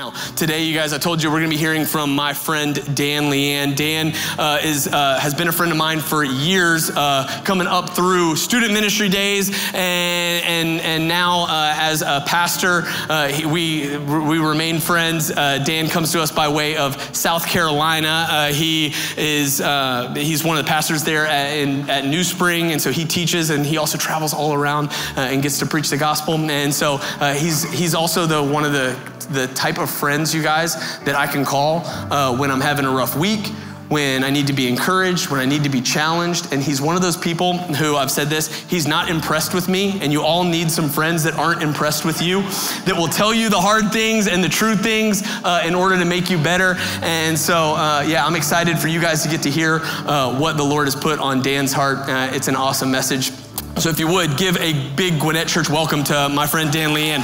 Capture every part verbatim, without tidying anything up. Now, today, you guys, I told you we're going to be hearing from my friend, Dan Lian. Dan uh, is uh, has been a friend of mine for years, uh, coming up through student ministry days, and and, and now uh, as a pastor, uh, he, we we remain friends. Uh, Dan comes to us by way of South Carolina. Uh, he is uh, he's one of the pastors there at, in, at New Spring, and so he teaches, and he also travels all around uh, and gets to preach the gospel. And so uh, he's he's also the one of the the type of friends, you guys, that I can call uh, when I'm having a rough week, when I need to be encouraged, when I need to be challenged. And he's one of those people who, I've said this, he's not impressed with me, and you all need some friends that aren't impressed with you, that will tell you the hard things and the true things uh, in order to make you better. And so, uh, yeah, I'm excited for you guys to get to hear uh, what the Lord has put on Dan's heart. Uh, it's an awesome message. So if you would, give a big Gwinnett Church welcome to my friend Dan Lian.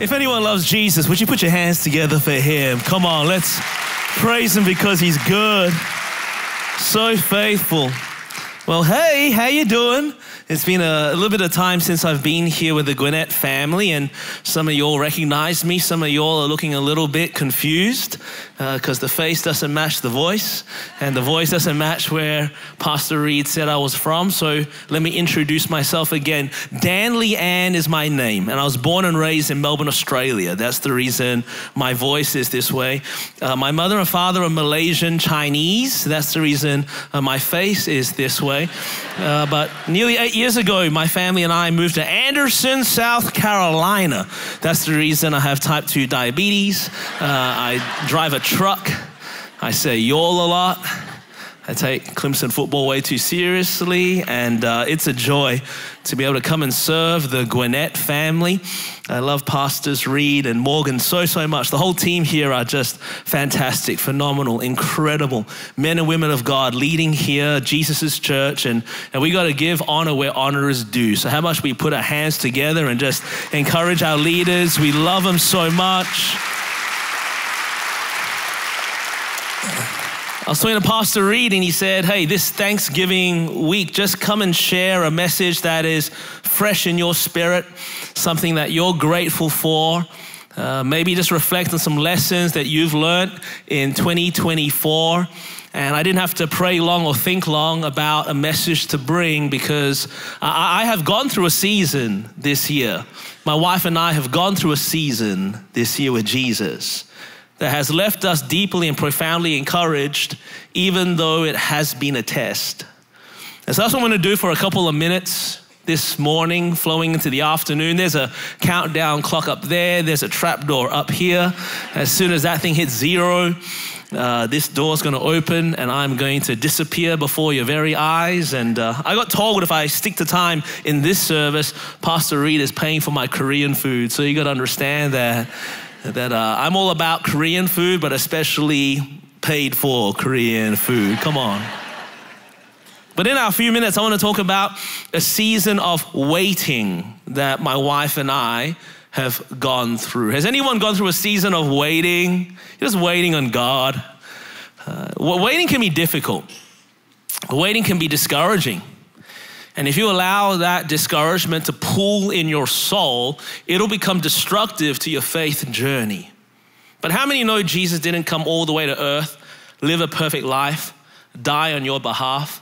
If anyone loves Jesus, would you put your hands together for him? Come on, let's praise him because he's good. So faithful. Well, hey, how you doing? It's been a, a little bit of time since I've been here with the Gwinnett family, and some of you all recognize me. Some of you all are looking a little bit confused because uh, the face doesn't match the voice, and the voice doesn't match where Pastor Reed said I was from. So let me introduce myself again. Dan Lian is my name, and I was born and raised in Melbourne, Australia. That's the reason my voice is this way. Uh, my mother and father are Malaysian Chinese. That's the reason uh, my face is this way. Uh, but nearly eight years ago, my family and I moved to Anderson, South Carolina. That's the reason I have type two diabetes. Uh, I drive a truck. I say y'all a lot. I take Clemson football way too seriously, and uh, it's a joy to be able to come and serve the Gwinnett family. I love Pastors Reed and Morgan so, so much. The whole team here are just fantastic, phenomenal, incredible men and women of God leading here, Jesus' church, and, and we got to give honor where honor is due. So how much we put our hands together and just encourage our leaders. We love them so much. I was talking to Pastor Reed, and he said, hey, this Thanksgiving week, just come and share a message that is fresh in your spirit, something that you're grateful for. Uh, maybe just reflect on some lessons that you've learned in twenty twenty-four. And I didn't have to pray long or think long about a message to bring, because I, I have gone through a season this year. My wife and I have gone through a season this year with Jesus that has left us deeply and profoundly encouraged, even though it has been a test. And so that's what I'm gonna do for a couple of minutes this morning, flowing into the afternoon. There's a countdown clock up there. There's a trapdoor up here. As soon as that thing hits zero, uh, this door's gonna open, and I'm going to disappear before your very eyes. And uh, I got told if I stick to time in this service, Pastor Reed is paying for my Korean food. So you gotta understand that. that uh, I'm all about Korean food, but especially paid for Korean food. Come on. But in our few minutes, I want to talk about a season of waiting that my wife and I have gone through. Has anyone gone through a season of waiting? Just waiting on God. Uh, waiting can be difficult. Waiting can be discouraging. And if you allow that discouragement to pull in your soul, it'll become destructive to your faith journey. But how many know Jesus didn't come all the way to earth, live a perfect life, die on your behalf,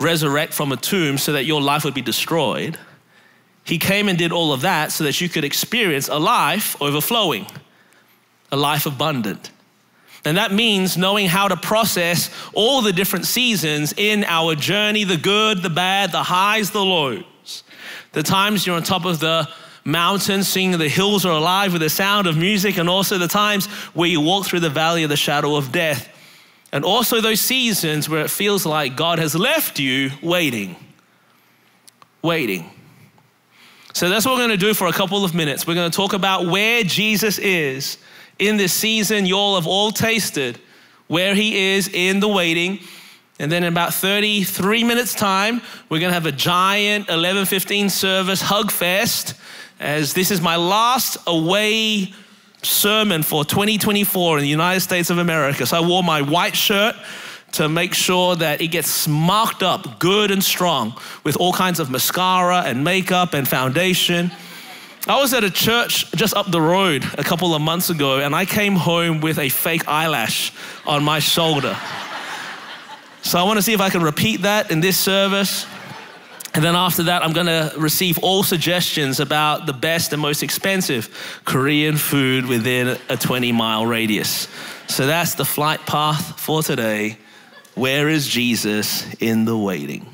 resurrect from a tomb so that your life would be destroyed? He came and did all of that so that you could experience a life overflowing, a life abundant. And that means knowing how to process all the different seasons in our journey, the good, the bad, the highs, the lows. The times you're on top of the mountain, singing the hills are alive with the sound of music, and also the times where you walk through the valley of the shadow of death. And also those seasons where it feels like God has left you waiting, waiting. So that's what we're gonna do for a couple of minutes. We're gonna talk about where Jesus is in this season. You all have all tasted where he is in the waiting. And then in about thirty-three minutes time, we're gonna have a giant eleven fifteen service hug fest, as this is my last away sermon for twenty twenty-four in the United States of America. So I wore my white shirt to make sure that it gets mocked up good and strong with all kinds of mascara and makeup and foundation. I was at a church just up the road a couple of months ago, and I came home with a fake eyelash on my shoulder. So I want to see if I can repeat that in this service. And then after that, I'm going to receive all suggestions about the best and most expensive Korean food within a twenty mile radius. So that's the flight path for today. Where is Jesus in the waiting?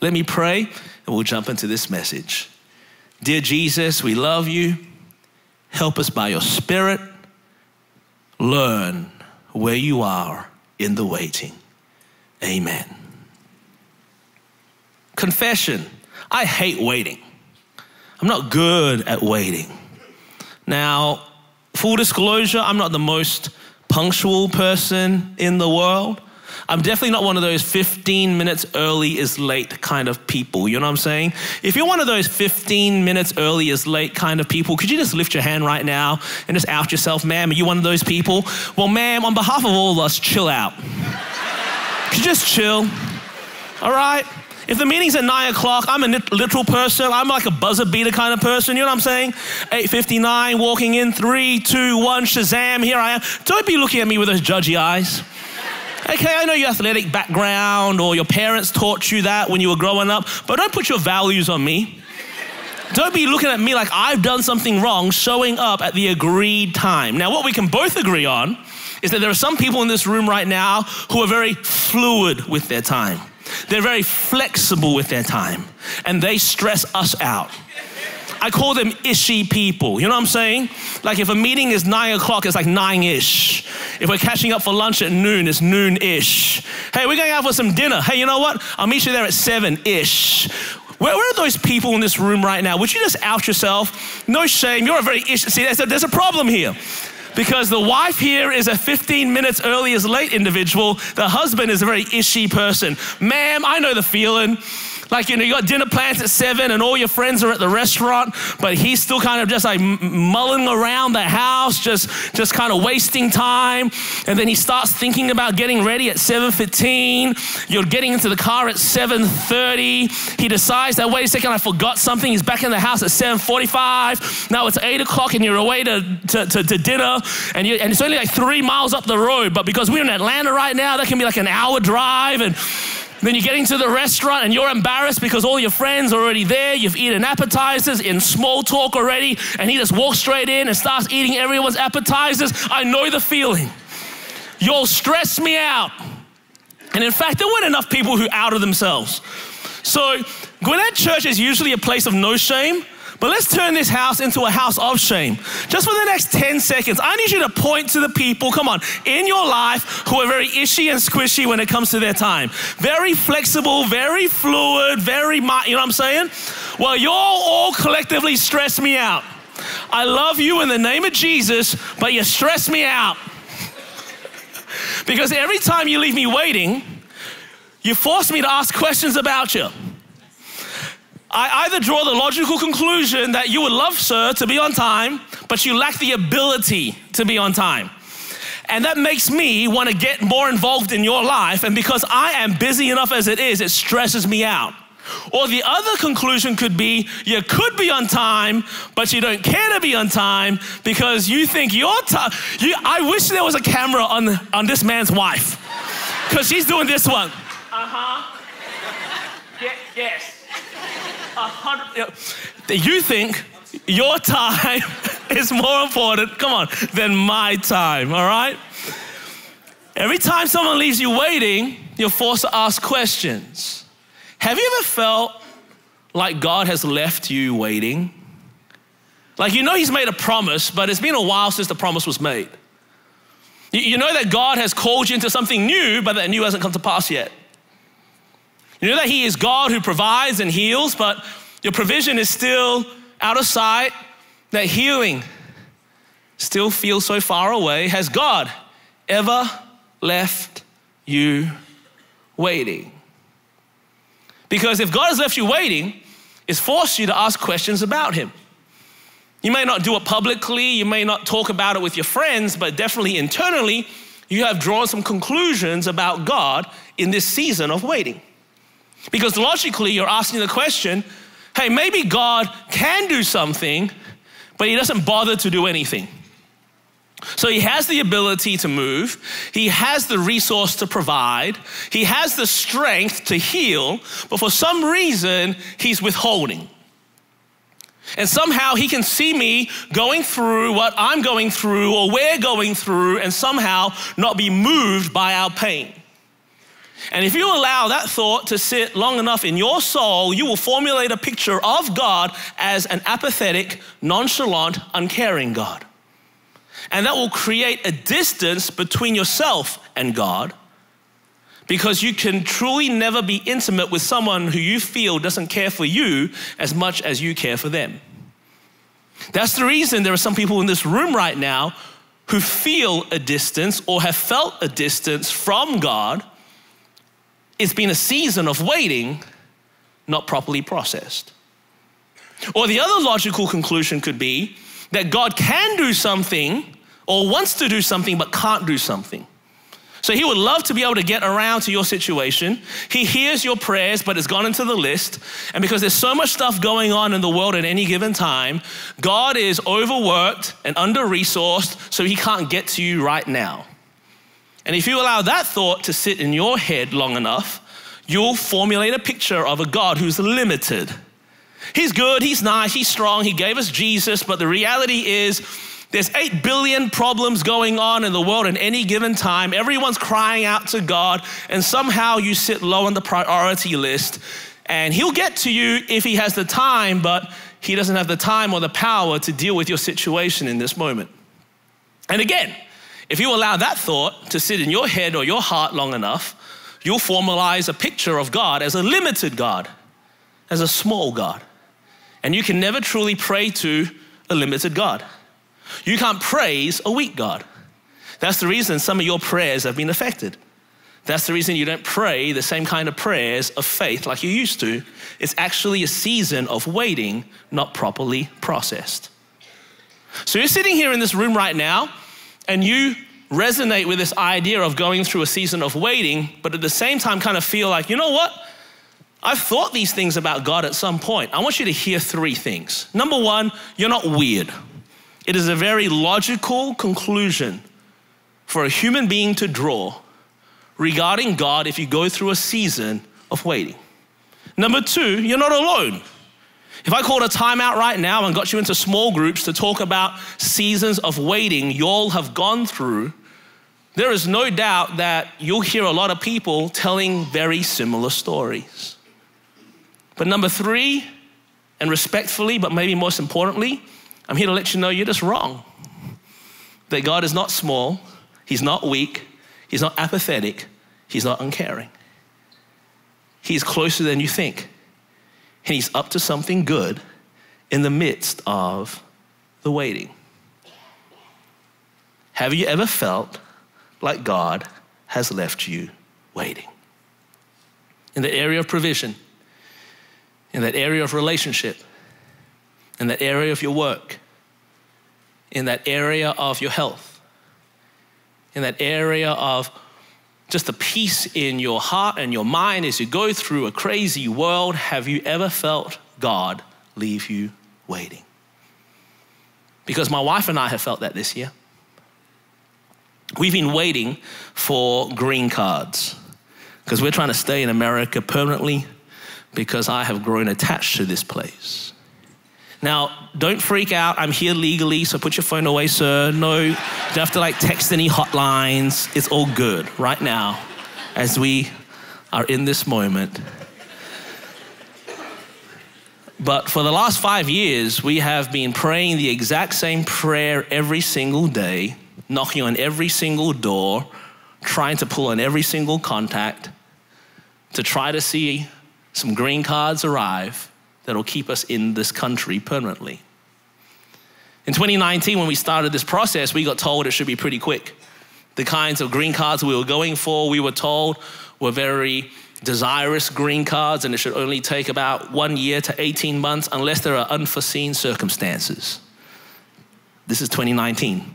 Let me pray and we'll jump into this message. Dear Jesus, we love you. Help us by your Spirit. Learn where you are in the waiting. Amen. Confession, I hate waiting. I'm not good at waiting. Now, full disclosure, I'm not the most punctual person in the world. I'm definitely not one of those fifteen minutes early is late kind of people, you know what I'm saying? If you're one of those fifteen minutes early is late kind of people, could you just lift your hand right now and just out yourself, ma'am, are you one of those people? Well, ma'am, on behalf of all of us, chill out. Could you just chill? All right? If the meeting's at nine o'clock, I'm a literal person. I'm like a buzzer beater kind of person. You know what I'm saying? eight fifty-nine, walking in, three, two, one, Shazam, here I am. Don't be looking at me with those judgy eyes. Okay, I know your athletic background or your parents taught you that when you were growing up, but don't put your values on me. Don't be looking at me like I've done something wrong showing up at the agreed time. Now, what we can both agree on is that there are some people in this room right now who are very fluid with their time. They're very flexible with their time, and they stress us out. I call them ishy people, you know what I'm saying? Like if a meeting is nine o'clock, it's like nine-ish. If we're catching up for lunch at noon, it's noon-ish. Hey, we're going out for some dinner. Hey, you know what? I'll meet you there at seven-ish. Where, where are those people in this room right now? Would you just out yourself? No shame, you're a very ish. See, there's a, there's a problem here. Because the wife here is a fifteen minutes early is late individual. The husband is a very ishy person. Ma'am, I know the feeling. Like, you know, you got dinner plans at seven and all your friends are at the restaurant, but he's still kind of just like mulling around the house, just, just kind of wasting time. And then he starts thinking about getting ready at seven fifteen. You're getting into the car at seven thirty. He decides that, wait a second, I forgot something. He's back in the house at seven forty-five. Now it's eight o'clock and you're away to, to, to, to dinner. And, you, and it's only like three miles up the road, but because we're in Atlanta right now, that can be like an hour drive. And then you're getting to the restaurant and you're embarrassed because all your friends are already there. You've eaten appetizers in small talk already, and he just walks straight in and starts eating everyone's appetizers. I know the feeling. You'll stress me out. And in fact, there weren't enough people who outed themselves. So Gwinnett Church is usually a place of no shame, but let's turn this house into a house of shame. Just for the next ten seconds, I need you to point to the people, come on, in your life who are very ishy and squishy when it comes to their time. Very flexible, very fluid, very, you know what I'm saying? Well, you all collectively stress me out. I love you in the name of Jesus, but you stress me out. Because every time you leave me waiting, you force me to ask questions about you. I either draw the logical conclusion that you would love, sir, to be on time, but you lack the ability to be on time. And that makes me want to get more involved in your life, and because I am busy enough as it is, it stresses me out. Or the other conclusion could be, you could be on time, but you don't care to be on time because you think your time, you, I wish there was a camera on, on this man's wife, because she's doing this one. Uh-huh, yeah, yes. You think your time is more important, come on, than my time, all right? Every time someone leaves you waiting, you're forced to ask questions. Have you ever felt like God has left you waiting? Like you know he's made a promise, but it's been a while since the promise was made. You know that God has called you into something new, but that new hasn't come to pass yet. You know that he is God who provides and heals, but your provision is still out of sight. That healing still feels so far away. Has God ever left you waiting? Because if God has left you waiting, it's forced you to ask questions about him. You may not do it publicly, you may not talk about it with your friends, but definitely internally, you have drawn some conclusions about God in this season of waiting. Because logically, you're asking the question, hey, maybe God can do something, but he doesn't bother to do anything. So he has the ability to move. He has the resource to provide. He has the strength to heal, but for some reason, he's withholding. And somehow he can see me going through what I'm going through or we're going through and somehow not be moved by our pain. And if you allow that thought to sit long enough in your soul, you will formulate a picture of God as an apathetic, nonchalant, uncaring God. And that will create a distance between yourself and God, because you can truly never be intimate with someone who you feel doesn't care for you as much as you care for them. That's the reason there are some people in this room right now who feel a distance or have felt a distance from God. It's been a season of waiting, not properly processed. Or the other logical conclusion could be that God can do something or wants to do something but can't do something. So he would love to be able to get around to your situation. He hears your prayers, but it's gone into the list. And because there's so much stuff going on in the world at any given time, God is overworked and under-resourced, so he can't get to you right now. And if you allow that thought to sit in your head long enough, you'll formulate a picture of a God who's limited. He's good, he's nice, he's strong, he gave us Jesus, but the reality is there's eight billion problems going on in the world at any given time. Everyone's crying out to God, and somehow you sit low on the priority list, and he'll get to you if he has the time, but he doesn't have the time or the power to deal with your situation in this moment. And again, if you allow that thought to sit in your head or your heart long enough, you'll formalize a picture of God as a limited God, as a small God. And you can never truly pray to a limited God. You can't praise a weak God. That's the reason some of your prayers have been affected. That's the reason you don't pray the same kind of prayers of faith like you used to. It's actually a season of waiting, not properly processed. So you're sitting here in this room right now, and you resonate with this idea of going through a season of waiting, but at the same time kind of feel like, you know what? I've thought these things about God at some point. I want you to hear three things. Number one, you're not weird. It is a very logical conclusion for a human being to draw regarding God if you go through a season of waiting. Number two, you're not alone. If I called a timeout right now and got you into small groups to talk about seasons of waiting y'all have gone through, there is no doubt that you'll hear a lot of people telling very similar stories. But number three, and respectfully, but maybe most importantly, I'm here to let you know you're just wrong. That God is not small, he's not weak, he's not apathetic, he's not uncaring. He's closer than you think. And he's up to something good in the midst of the waiting. Have you ever felt like God has left you waiting? In the area of provision, in that area of relationship, in that area of your work, in that area of your health, in that area of just the peace in your heart and your mind as you go through a crazy world, have you ever felt God leave you waiting? Because my wife and I have felt that this year. We've been waiting for green cards because we're trying to stay in America permanently because I have grown attached to this place. Now, don't freak out. I'm here legally, so put your phone away, sir. No, you don't have to like text any hotlines. It's all good right now as we are in this moment. But for the last five years, we have been praying the exact same prayer every single day, knocking on every single door, trying to pull on every single contact to try to see some green cards arrive that'll keep us in this country permanently. In twenty nineteen, when we started this process, we got told it should be pretty quick. The kinds of green cards we were going for, we were told were very desirous green cards, and it should only take about one year to eighteen months unless there are unforeseen circumstances. This is twenty nineteen.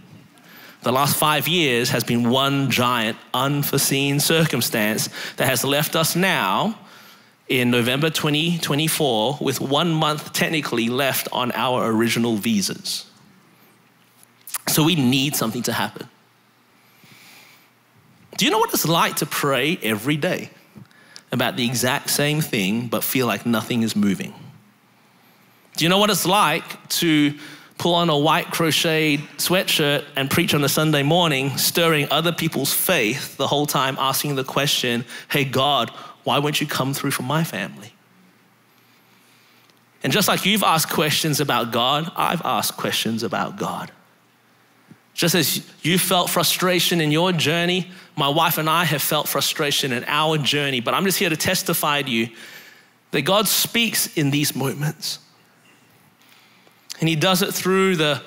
The last five years has been one giant unforeseen circumstance that has left us now in November twenty twenty-four with one month technically left on our original visas. So we need something to happen. Do you know what it's like to pray every day about the exact same thing but feel like nothing is moving? Do you know what it's like to pull on a white crocheted sweatshirt and preach on a Sunday morning, stirring other people's faith the whole time, asking the question, hey God, why won't you come through for my family? And just like you've asked questions about God, I've asked questions about God. Just as you felt frustration in your journey, my wife and I have felt frustration in our journey, but I'm just here to testify to you that God speaks in these moments. And he does it through the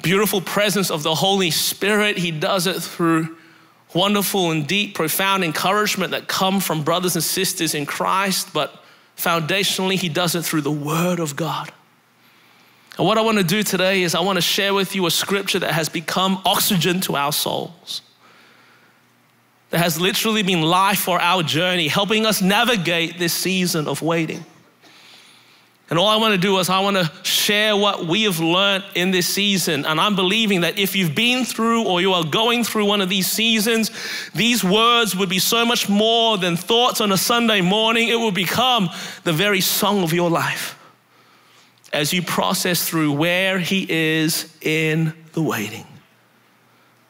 beautiful presence of the Holy Spirit. He does it through wonderful and deep, profound encouragement that come from brothers and sisters in Christ, but foundationally, he does it through the Word of God. And what I want to do today is I want to share with you a scripture that has become oxygen to our souls, that has literally been life for our journey, helping us navigate this season of waiting. And all I want to do is I want to share what we have learned in this season. And I'm believing that if you've been through or you are going through one of these seasons, these words would be so much more than thoughts on a Sunday morning. It will become the very song of your life as you process through where he is in the waiting.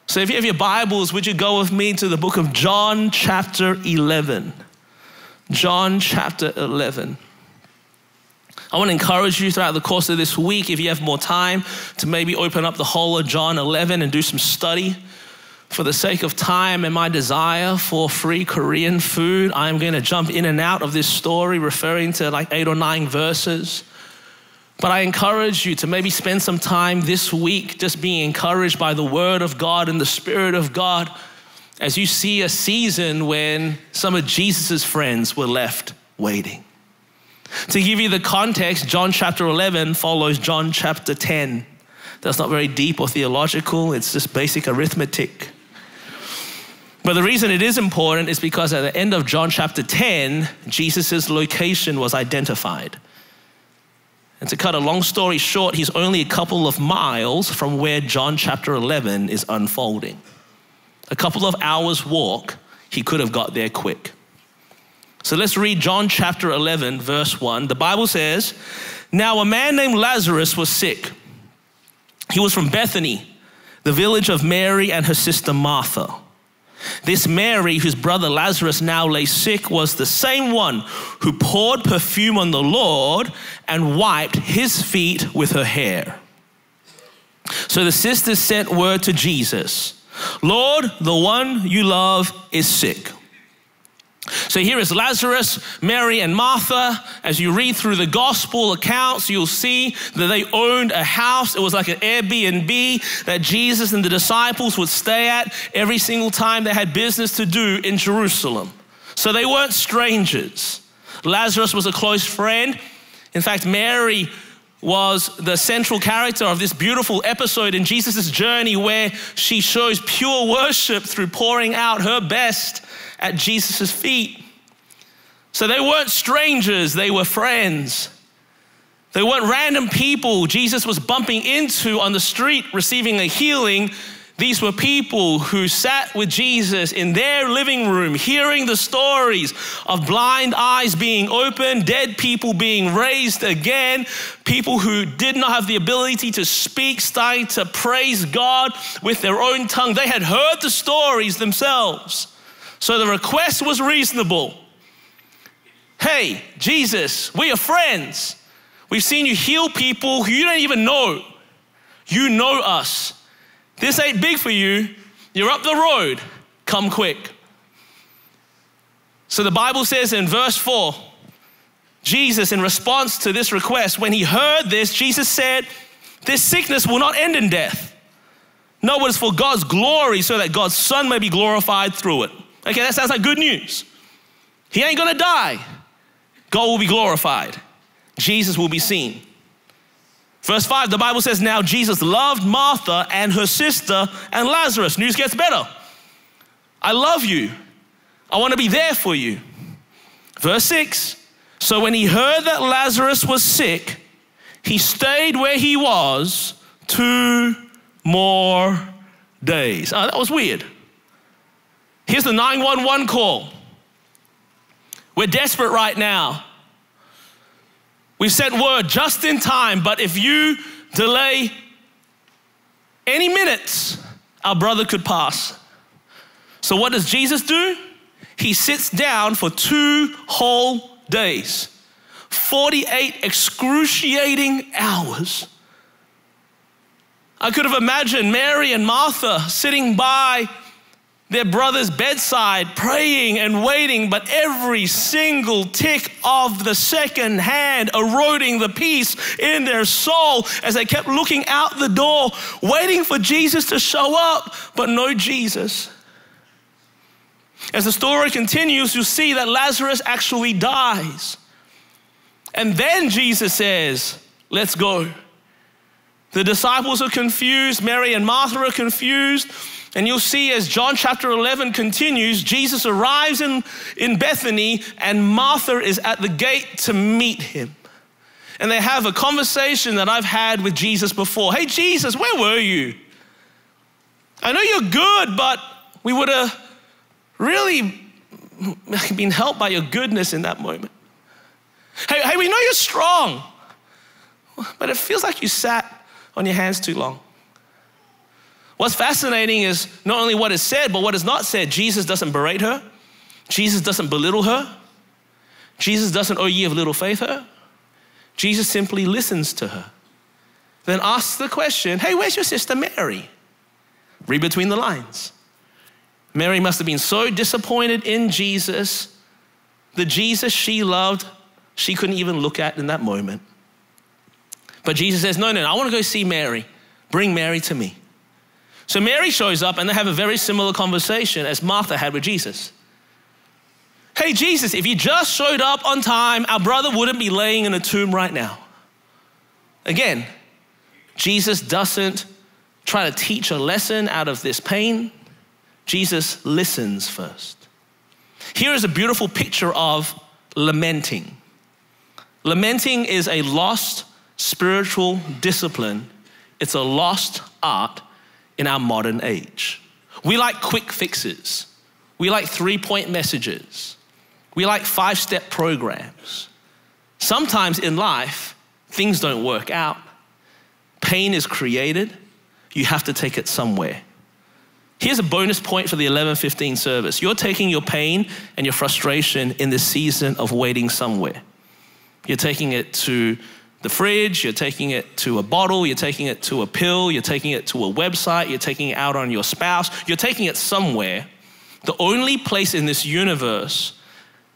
So if you have your Bibles, would you go with me to the book of John chapter eleven? John chapter eleven. I want to encourage you throughout the course of this week, if you have more time, to maybe open up the whole of John eleven and do some study. For the sake of time and my desire for free Korean food, I'm going to jump in and out of this story, referring to like eight or nine verses. But I encourage you to maybe spend some time this week just being encouraged by the Word of God and the Spirit of God as you see a season when some of Jesus' friends were left waiting. To give you the context, John chapter eleven follows John chapter ten. That's not very deep or theological, it's just basic arithmetic. But the reason it is important is because at the end of John chapter ten, Jesus' location was identified. And to cut a long story short, he's only a couple of miles from where John chapter eleven is unfolding. A couple of hours walk, he could have got there quick. So let's read John chapter eleven, verse one. The Bible says, now a man named Lazarus was sick. He was from Bethany, the village of Mary and her sister Martha. This Mary, whose brother Lazarus now lay sick, was the same one who poured perfume on the Lord and wiped his feet with her hair. So the sisters sent word to Jesus, Lord, the one you love is sick. So here is Lazarus, Mary, and Martha. As you read through the gospel accounts, you'll see that they owned a house. It was like an Airbnb that Jesus and the disciples would stay at every single time they had business to do in Jerusalem. So they weren't strangers. Lazarus was a close friend. In fact, Mary was the central character of this beautiful episode in Jesus' journey where she shows pure worship through pouring out her best at Jesus' feet. So they weren't strangers, they were friends. They weren't random people Jesus was bumping into on the street receiving a healing. These were people who sat with Jesus in their living room, hearing the stories of blind eyes being opened, dead people being raised again, people who did not have the ability to speak, starting to praise God with their own tongue. They had heard the stories themselves. So the request was reasonable. Hey, Jesus, we are friends. We've seen you heal people who you don't even know. You know us. This ain't big for you. You're up the road. Come quick. So the Bible says in verse four, Jesus, in response to this request, when he heard this, Jesus said, this sickness will not end in death. No, but it's for God's glory so that God's Son may be glorified through it. Okay, that sounds like good news. He ain't gonna die. God will be glorified. Jesus will be seen. Verse five, the Bible says, now Jesus loved Martha and her sister and Lazarus. News gets better. I love you. I want to be there for you. Verse six, so when he heard that Lazarus was sick, he stayed where he was two more days. Oh, that was weird. Here's the nine one one call. We're desperate right now. We've sent word just in time, but if you delay any minutes, our brother could pass. So what does Jesus do? He sits down for two whole days, forty-eight excruciating hours. I could have imagined Mary and Martha sitting by their brother's bedside, praying and waiting, but every single tick of the second hand eroding the peace in their soul as they kept looking out the door, waiting for Jesus to show up, but no Jesus. As the story continues, you see that Lazarus actually dies. And then Jesus says, let's go. The disciples are confused. Mary and Martha are confused. And you'll see as John chapter eleven continues, Jesus arrives in, in Bethany and Martha is at the gate to meet him. And they have a conversation that I've had with Jesus before. Hey, Jesus, where were you? I know you're good, but we would have really been helped by your goodness in that moment. Hey, hey, we know you're strong, but it feels like you sat on your hands too long. What's fascinating is not only what is said, but what is not said. Jesus doesn't berate her. Jesus doesn't belittle her. Jesus doesn't, oh, ye of little faith, her. Jesus simply listens to her. Then asks the question, hey, where's your sister Mary? Read between the lines. Mary must have been so disappointed in Jesus, the Jesus she loved, she couldn't even look at in that moment. But Jesus says, no, no, no, I want to go see Mary. Bring Mary to me. So Mary shows up and they have a very similar conversation as Martha had with Jesus. Hey, Jesus, if you just showed up on time, our brother wouldn't be laying in a tomb right now. Again, Jesus doesn't try to teach a lesson out of this pain. Jesus listens first. Here is a beautiful picture of lamenting. Lamenting is a lost spiritual discipline. It's a lost art in our modern age. We like quick fixes. We like three-point messages. We like five-step programs. Sometimes in life, things don't work out. Pain is created. You have to take it somewhere. Here's a bonus point for the eleven fifteen service. You're taking your pain and your frustration in this season of waiting somewhere. You're taking it to the fridge, you're taking it to a bottle, you're taking it to a pill, you're taking it to a website, you're taking it out on your spouse, you're taking it somewhere. The only place in this universe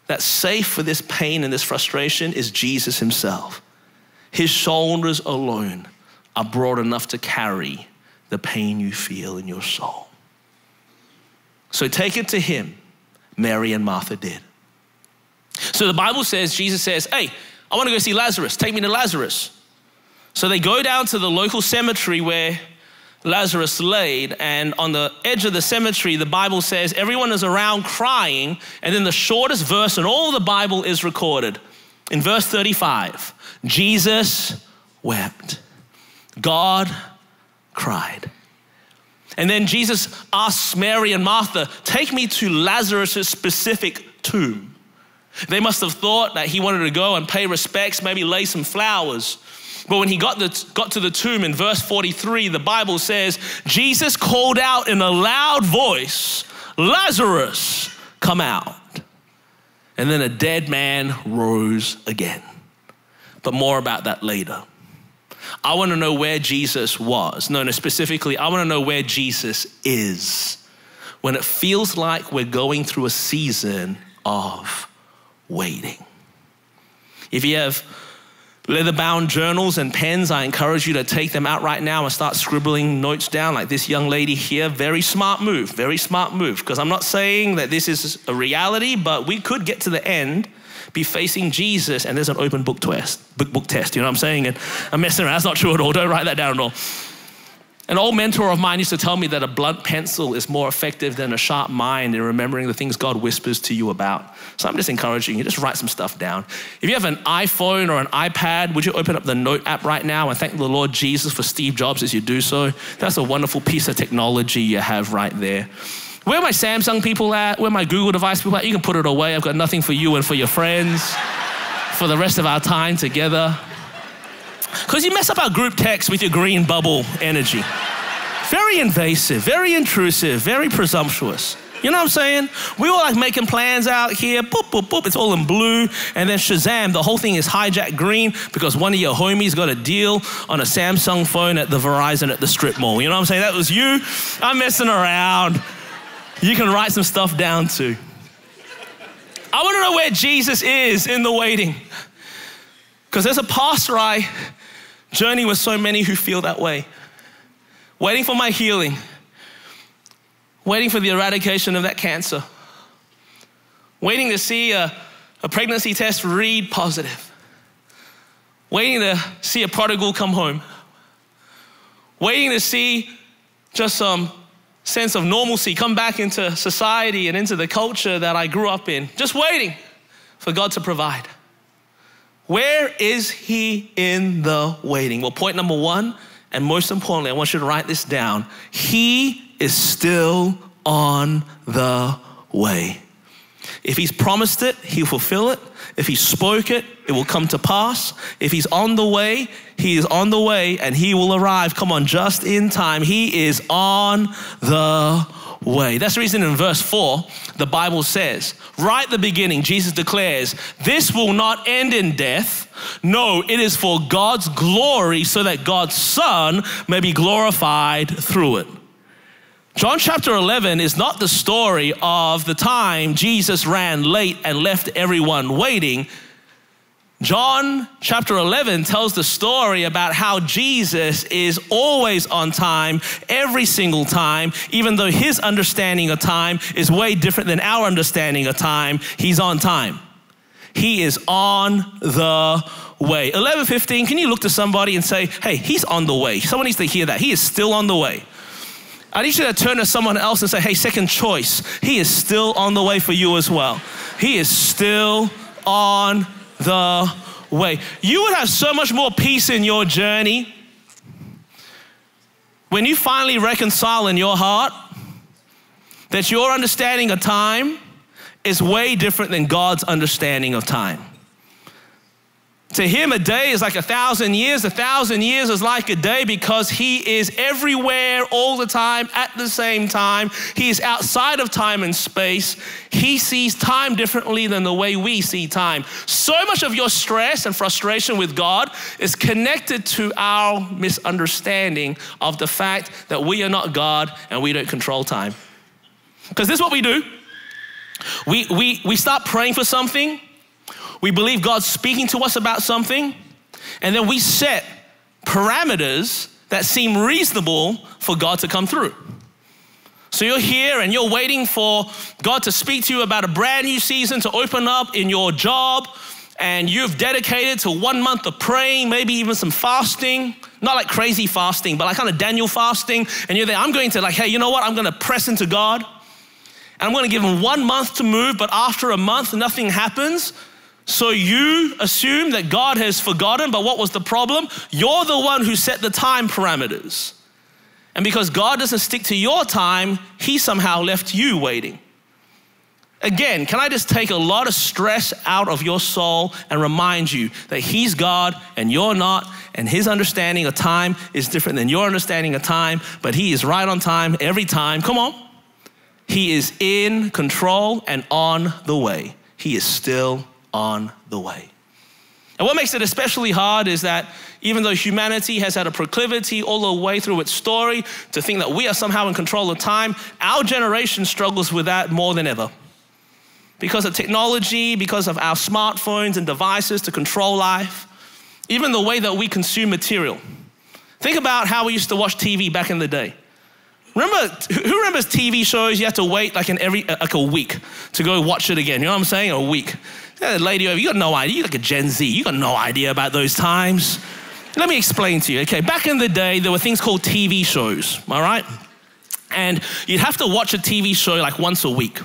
that's safe for this pain and this frustration is Jesus himself. His shoulders alone are broad enough to carry the pain you feel in your soul. So take it to him, Mary and Martha did. So the Bible says, Jesus says, hey, I want to go see Lazarus. Take me to Lazarus. So they go down to the local cemetery where Lazarus laid, and on the edge of the cemetery, the Bible says everyone is around crying, and then the shortest verse in all the Bible is recorded. In verse thirty-five, Jesus wept. God cried. And then Jesus asks Mary and Martha, take me to Lazarus' specific tomb. They must have thought that he wanted to go and pay respects, maybe lay some flowers. But when he got, the, got to the tomb in verse forty-three, the Bible says, Jesus called out in a loud voice, Lazarus, come out. And then a dead man rose again. But more about that later. I want to know where Jesus was. No, no, specifically, I want to know where Jesus is when it feels like we're going through a season of waiting. If you have leather-bound journals and pens, I encourage you to take them out right now and start scribbling notes down like this young lady here. Very smart move, very smart move, because I'm not saying that this is a reality, but we could get to the end be facing Jesus, and there's an open book test, book, book test, you know what I'm saying? And I'm messing around, that's not true at all, don't write that down at all. An old mentor of mine used to tell me that a blunt pencil is more effective than a sharp mind in remembering the things God whispers to you about. So I'm just encouraging you, just write some stuff down. If you have an iPhone or an iPad, would you open up the Note app right now and thank the Lord Jesus for Steve Jobs as you do so? That's a wonderful piece of technology you have right there. Where are my Samsung people at? Where are my Google device people at? You can put it away. I've got nothing for you and for your friends for the rest of our time together. Because you mess up our group text with your green bubble energy. Very invasive, very intrusive, very presumptuous. You know what I'm saying? We were like making plans out here, boop, boop, boop, it's all in blue, and then Shazam, the whole thing is hijacked green because one of your homies got a deal on a Samsung phone at the Verizon at the strip mall. You know what I'm saying? That was you. I'm messing around. You can write some stuff down too. I want to know where Jesus is in the waiting. Because there's a pastor I journey with so many who feel that way. Waiting for my healing. Waiting for the eradication of that cancer. Waiting to see a, a pregnancy test read positive. Waiting to see a prodigal come home. Waiting to see just some sense of normalcy come back into society and into the culture that I grew up in. Just waiting for God to provide. Where is he in the waiting? Well, point number one, and most importantly, I want you to write this down. He is still on the way. If he's promised it, he'll fulfill it. If he spoke it, it will come to pass. If he's on the way, he is on the way and he will arrive. Come on, just in time. He is on the way. That's the reason in verse four, the Bible says, right at the beginning, Jesus declares, this will not end in death. No, it is for God's glory so that God's Son may be glorified through it. John chapter eleven is not the story of the time Jesus ran late and left everyone waiting. John chapter eleven tells the story about how Jesus is always on time, every single time, even though his understanding of time is way different than our understanding of time, he's on time. He is on the way. eleven fifteen, can you look to somebody and say, hey, he's on the way. Someone needs to hear that. He is still on the way. I need you to turn to someone else and say, hey, second choice, he is still on the way for you as well. He is still on the way. You would have so much more peace in your journey when you finally reconcile in your heart that your understanding of time is way different than God's understanding of time. To him, a day is like a thousand years. A thousand years is like a day because he is everywhere all the time at the same time. He is outside of time and space. He sees time differently than the way we see time. So much of your stress and frustration with God is connected to our misunderstanding of the fact that we are not God and we don't control time. Because this is what we do. We, we, we start praying for something. We believe God's speaking to us about something, and then we set parameters that seem reasonable for God to come through. So you're here and you're waiting for God to speak to you about a brand new season to open up in your job, and you've dedicated to one month of praying, maybe even some fasting, not like crazy fasting, but like kind of Daniel fasting, and you're there, I'm going to like, hey, you know what? I'm going to press into God, and I'm going to give him one month to move, but after a month, nothing happens. So you assume that God has forgotten, but what was the problem? You're the one who set the time parameters. And because God doesn't stick to your time, he somehow left you waiting. Again, can I just take a lot of stress out of your soul and remind you that he's God and you're not, and his understanding of time is different than your understanding of time, but he is right on time every time. Come on. He is in control and on the way. He is still on the way. And what makes it especially hard is that even though humanity has had a proclivity all the way through its story to think that we are somehow in control of time, our generation struggles with that more than ever. Because of technology, because of our smartphones and devices to control life, even the way that we consume material. Think about how we used to watch T V back in the day. Remember, who remembers T V shows? You have to wait like, an every, like a week to go watch it again. You know what I'm saying? A week. Hey, lady, you got no idea. You're like a Gen Z. You got no idea about those times. Let me explain to you. Okay, back in the day, there were things called T V shows, all right? And you'd have to watch a T V show like once a week.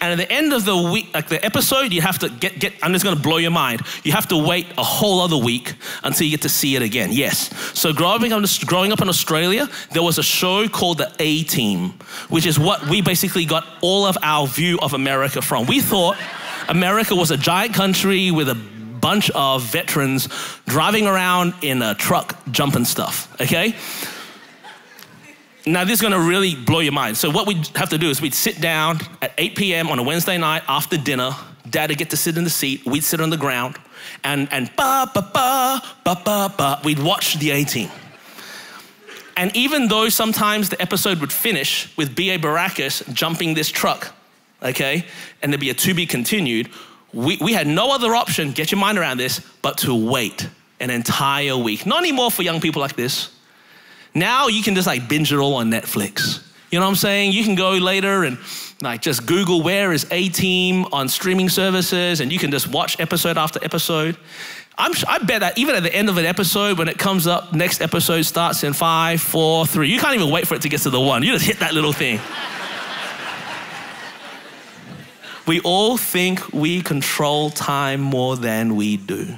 And at the end of the week, like the episode, you have to get, get, I'm just going to blow your mind. You have to wait a whole other week until you get to see it again. Yes. So growing up, growing up in Australia, there was a show called The A-Team, which is what we basically got all of our view of America from. We thought America was a giant country with a bunch of veterans driving around in a truck, jumping stuff, okay? Now, this is going to really blow your mind. So what we'd have to do is we'd sit down at eight p m on a Wednesday night after dinner. Dad would get to sit in the seat. We'd sit on the ground. And, and ba, ba, ba, ba, ba, ba, we'd watch the A-Team. And even though sometimes the episode would finish with B A Baracus jumping this truck, okay, and there'd be a to be continued, we, we had no other option, get your mind around this, but to wait an entire week. Not anymore for young people like this. Now you can just like binge it all on Netflix. You know what I'm saying? You can go later and like just Google where is A-Team on streaming services and you can just watch episode after episode. I'm, I bet that even at the end of an episode, when it comes up, next episode starts in five, four, three. You can't even wait for it to get to the one. You just hit that little thing. We all think we control time more than we do.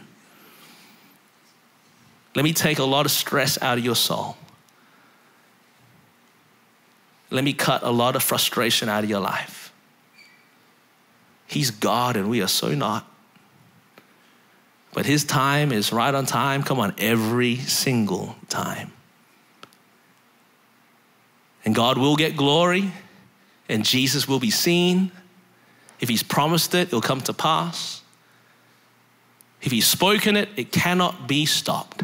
Let me take a lot of stress out of your soul. Let me cut a lot of frustration out of your life. He's God and we are so not. But his time is right on time. Come on, every single time. And God will get glory and Jesus will be seen. If he's promised it, it'll come to pass. If he's spoken it, it cannot be stopped.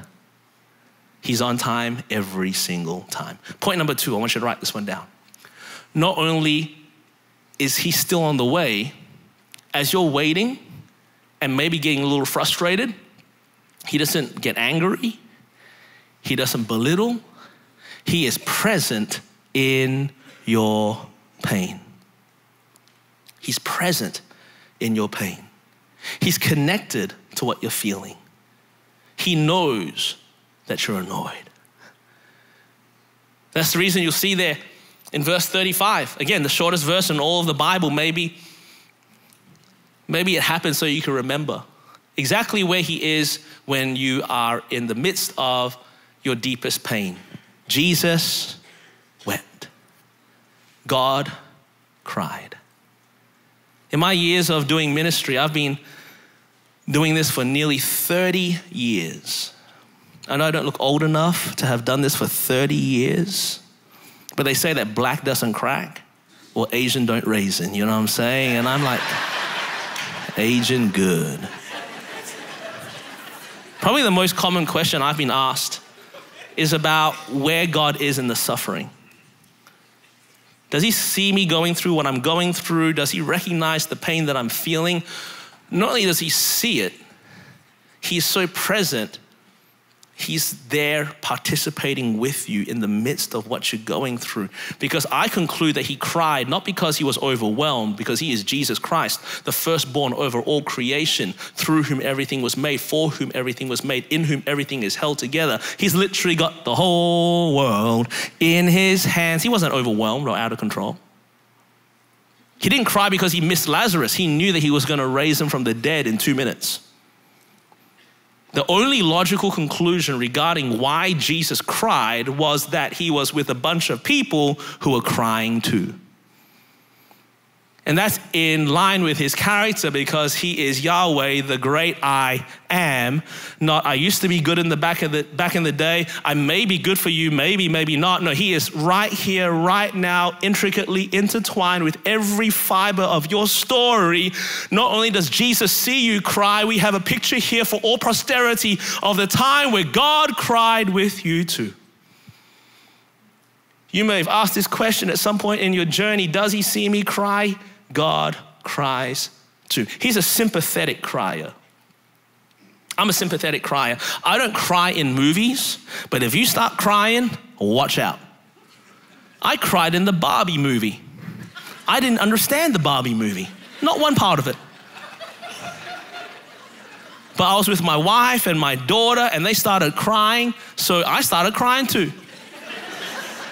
He's on time every single time. Point number two, I want you to write this one down. Not only is he still on the way, as you're waiting and maybe getting a little frustrated, he doesn't get angry. He doesn't belittle. He is present in your pain. He's present in your pain. He's connected to what you're feeling. He knows that you're annoyed. That's the reason you'll see there in verse thirty-five. Again, the shortest verse in all of the Bible. Maybe, maybe it happened so you can remember exactly where he is when you are in the midst of your deepest pain. Jesus wept. God cried. In my years of doing ministry, I've been doing this for nearly thirty years. I know I don't look old enough to have done this for thirty years, but they say that black doesn't crack or Asian don't raisin, you know what I'm saying? And I'm like, Asian good. Probably the most common question I've been asked is about where God is in the suffering. Does he see me going through what I'm going through? Does he recognize the pain that I'm feeling? Not only does he see it, he's so present, he's there participating with you in the midst of what you're going through. Because I conclude that he cried, not because he was overwhelmed, because he is Jesus Christ, the firstborn over all creation, through whom everything was made, for whom everything was made, in whom everything is held together. He's literally got the whole world in his hands. He wasn't overwhelmed or out of control. He didn't cry because he missed Lazarus. He knew that he was going to raise him from the dead in two minutes. The only logical conclusion regarding why Jesus cried was that he was with a bunch of people who were crying too. And that's in line with his character because he is Yahweh, the great I am. Not, I used to be good in the back of the, back in the day. I may be good for you, maybe, maybe not. No, he is right here, right now, intricately intertwined with every fiber of your story. Not only does Jesus see you cry, we have a picture here for all posterity of the time where God cried with you too. You may have asked this question at some point in your journey, does he see me cry? God cries too. He's a sympathetic crier. I'm a sympathetic crier. I don't cry in movies, but if you start crying, watch out. I cried in the Barbie movie. I didn't understand the Barbie movie. Not one part of it. But I was with my wife and my daughter and they started crying, so I started crying too.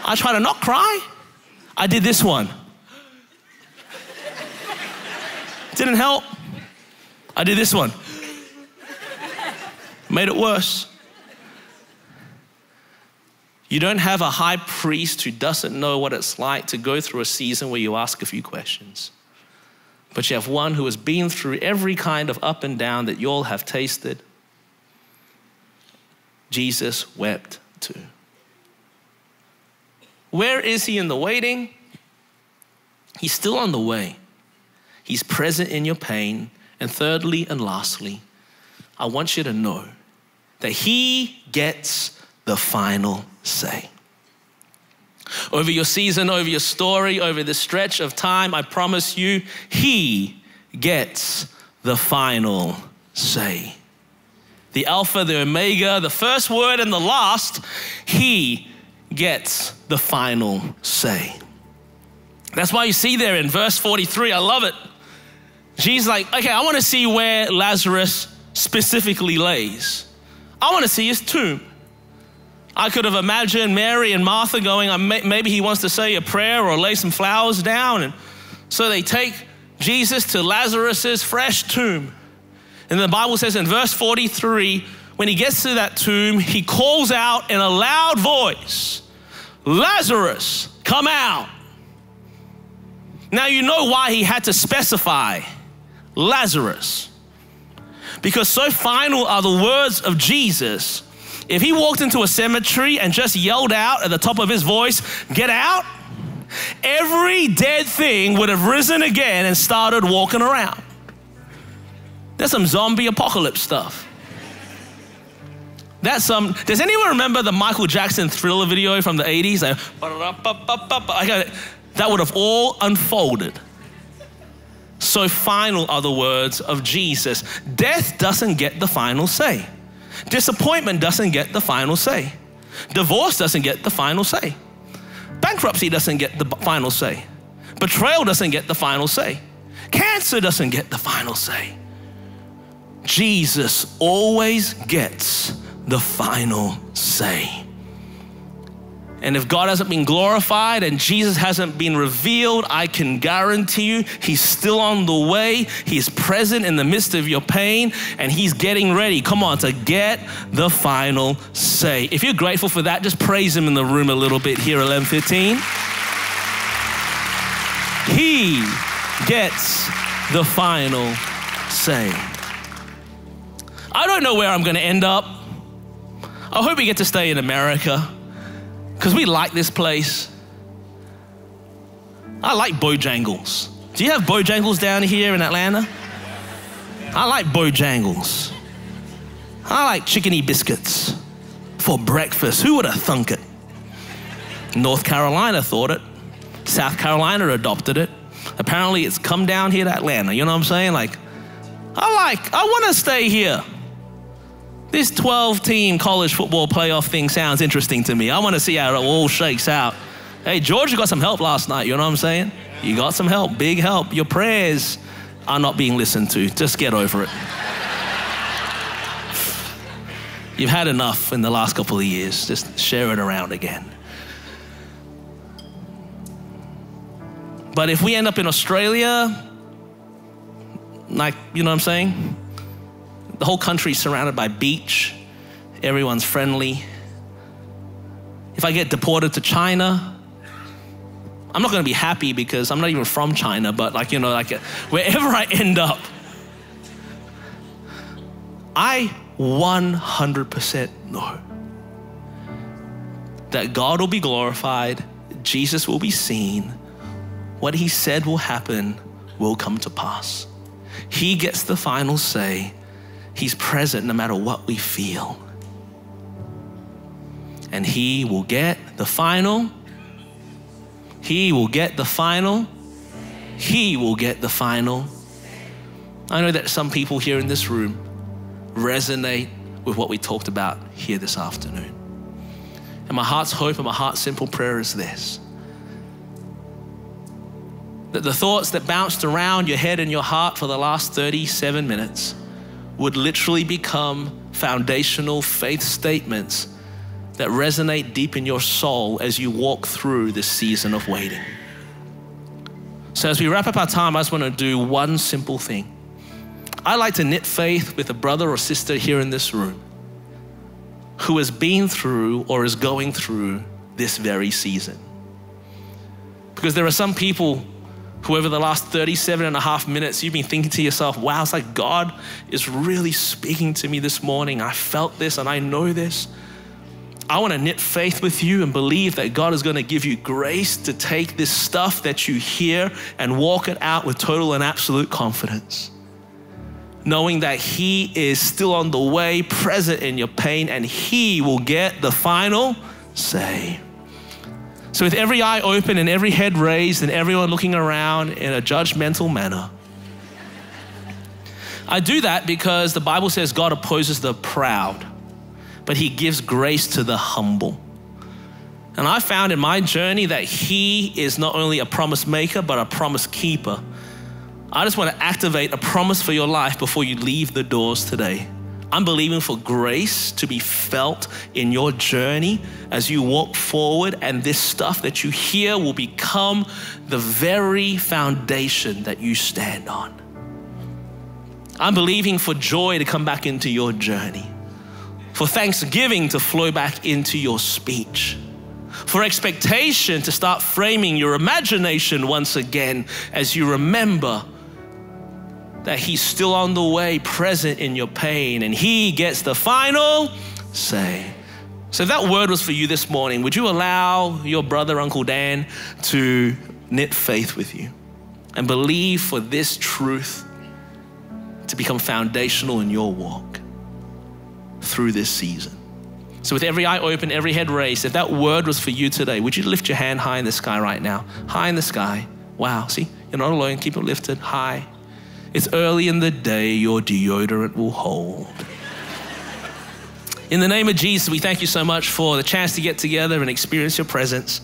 I tried to not cry. I did this one. Didn't help. I did this one. Made it worse. You don't have a high priest who doesn't know what it's like to go through a season where you ask a few questions. But you have one who has been through every kind of up and down that you all have tasted. Jesus wept too. Where is he in the waiting? He's still on the way. He's present in your pain. And thirdly and lastly, I want you to know that he gets the final say. Over your season, over your story, over the stretch of time, I promise you, he gets the final say. The Alpha, the Omega, the first word and the last, he gets the final say. That's why you see there in verse forty-three, I love it. Jesus like, okay, I want to see where Lazarus specifically lays. I want to see his tomb. I could have imagined Mary and Martha going, maybe he wants to say a prayer or lay some flowers down. And so they take Jesus to Lazarus's fresh tomb. And the Bible says in verse forty-three, when he gets to that tomb, he calls out in a loud voice, "Lazarus, come out." Now you know why he had to specify Lazarus. Because so final are the words of Jesus. If he walked into a cemetery and just yelled out at the top of his voice, "Get out," every dead thing would have risen again and started walking around. That's some zombie apocalypse stuff. That's some, does anyone remember the Michael Jackson Thriller video from the eighties? Like, that would have all unfolded. So final are the words of Jesus. Death doesn't get the final say. Disappointment doesn't get the final say. Divorce doesn't get the final say. Bankruptcy doesn't get the final say. Betrayal doesn't get the final say. Cancer doesn't get the final say. Jesus always gets the final say. And if God hasn't been glorified and Jesus hasn't been revealed, I can guarantee you he's still on the way. He's present in the midst of your pain and he's getting ready, come on, to get the final say. If you're grateful for that, just praise him in the room a little bit here at eleven fifteen. He gets the final say. I don't know where I'm going to end up. I hope we get to stay in America. Because we like this place. I like Bojangles. Do you have Bojangles down here in Atlanta? I like Bojangles. I like chickeny biscuits for breakfast. Who would have thunk it? North Carolina thought it. South Carolina adopted it. Apparently it's come down here to Atlanta. You know what I'm saying? Like, I like, I want to stay here. This twelve-team college football playoff thing sounds interesting to me. I want to see how it all shakes out. Hey, Georgia got some help last night, you know what I'm saying? You got some help, big help. Your prayers are not being listened to. Just get over it. You've had enough in the last couple of years. Just share it around again. But if we end up in Australia, like, you know what I'm saying? The whole country is surrounded by beach. Everyone's friendly. If I get deported to China, I'm not going to be happy because I'm not even from China, but like, you know, like wherever I end up, I one hundred percent know that God will be glorified, Jesus will be seen, what he said will happen will come to pass. He gets the final say. He's present no matter what we feel. And he will get the final. He will get the final. He will get the final. I know that some people here in this room resonate with what we talked about here this afternoon. And my heart's hope and my heart's simple prayer is this. That the thoughts that bounced around your head and your heart for the last thirty-seven minutes would literally become foundational faith statements that resonate deep in your soul as you walk through this season of waiting. So as we wrap up our time, I just want to do one simple thing. I like to knit faith with a brother or sister here in this room who has been through or is going through this very season. Because there are some people who over the last thirty-seven and a half minutes, you've been thinking to yourself, wow, it's like God is really speaking to me this morning. I felt this and I know this. I want to knit faith with you and believe that God is going to give you grace to take this stuff that you hear and walk it out with total and absolute confidence, knowing that He is still on the way, present in your pain, and He will get the final say. So with every eye open and every head raised and everyone looking around in a judgmental manner, I do that because the Bible says God opposes the proud, but He gives grace to the humble. And I found in my journey that He is not only a promise maker, but a promise keeper. I just want to activate a promise for your life before you leave the doors today. I'm believing for grace to be felt in your journey as you walk forward, and this stuff that you hear will become the very foundation that you stand on. I'm believing for joy to come back into your journey, for thanksgiving to flow back into your speech, for expectation to start framing your imagination once again as you remember that He's still on the way, present in your pain, and He gets the final say. So if that word was for you this morning, would you allow your brother, Uncle Dan, to knit faith with you and believe for this truth to become foundational in your walk through this season? So with every eye open, every head raised, if that word was for you today, would you lift your hand high in the sky right now? High in the sky. Wow, see, you're not alone. Keep it lifted high. It's early in the day, your deodorant will hold. In the name of Jesus, we thank You so much for the chance to get together and experience Your presence.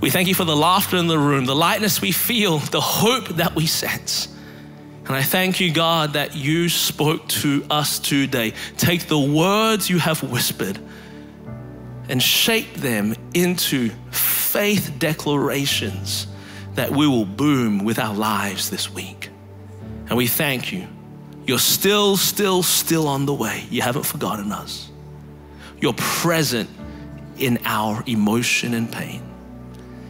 We thank You for the laughter in the room, the lightness we feel, the hope that we sense. And I thank You, God, that You spoke to us today. Take the words You have whispered and shape them into faith declarations that we will boom with our lives this week. And we thank You. You're still, still, still on the way. You haven't forgotten us. You're present in our emotion and pain.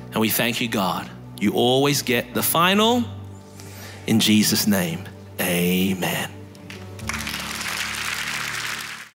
And we thank You, God. You always get the final. In Jesus' name, amen.